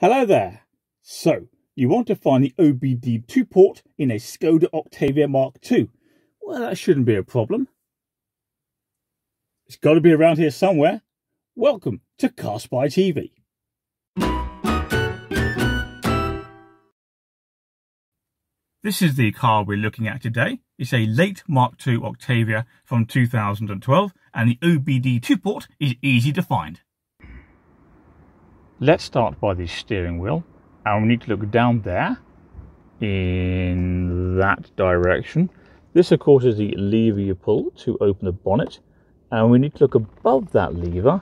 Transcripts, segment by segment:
Hello there. So you want to find the OBD2 port in a Skoda Octavia Mark II. Well, that shouldn't be a problem. It's got to be around here somewhere. Welcome to CarSpyTV. This is the car we're looking at today. It's a late Mark II Octavia from 2012 and the OBD2 port is easy to find. Let's start by the steering wheel, and we need to look down there in that direction. This of course is the lever you pull to open the bonnet, and we need to look above that lever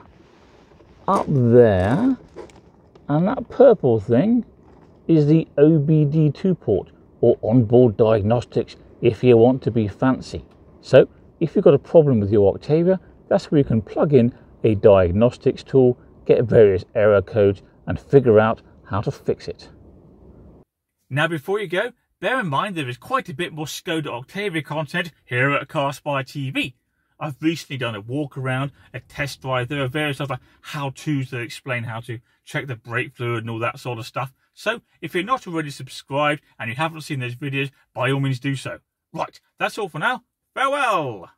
up there, and that purple thing is the OBD2 port, or onboard diagnostics if you want to be fancy. So if you've got a problem with your Octavia, that's where you can plug in a diagnostics tool, get various error codes and figure out how to fix it. Now before you go, bear in mind there is quite a bit more Skoda Octavia content here at CarSpyTV. I've recently done a walk around, a test drive. There are various other how-tos that explain how to check the brake fluid and all that sort of stuff. So if you're not already subscribed and you haven't seen those videos, by all means do so. Right, that's all for now. Farewell!